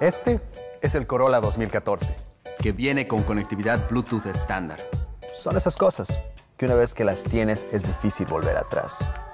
Este es el Corolla 2014, que viene con conectividad Bluetooth estándar. Son esas cosas que una vez que las tienes es difícil volver atrás.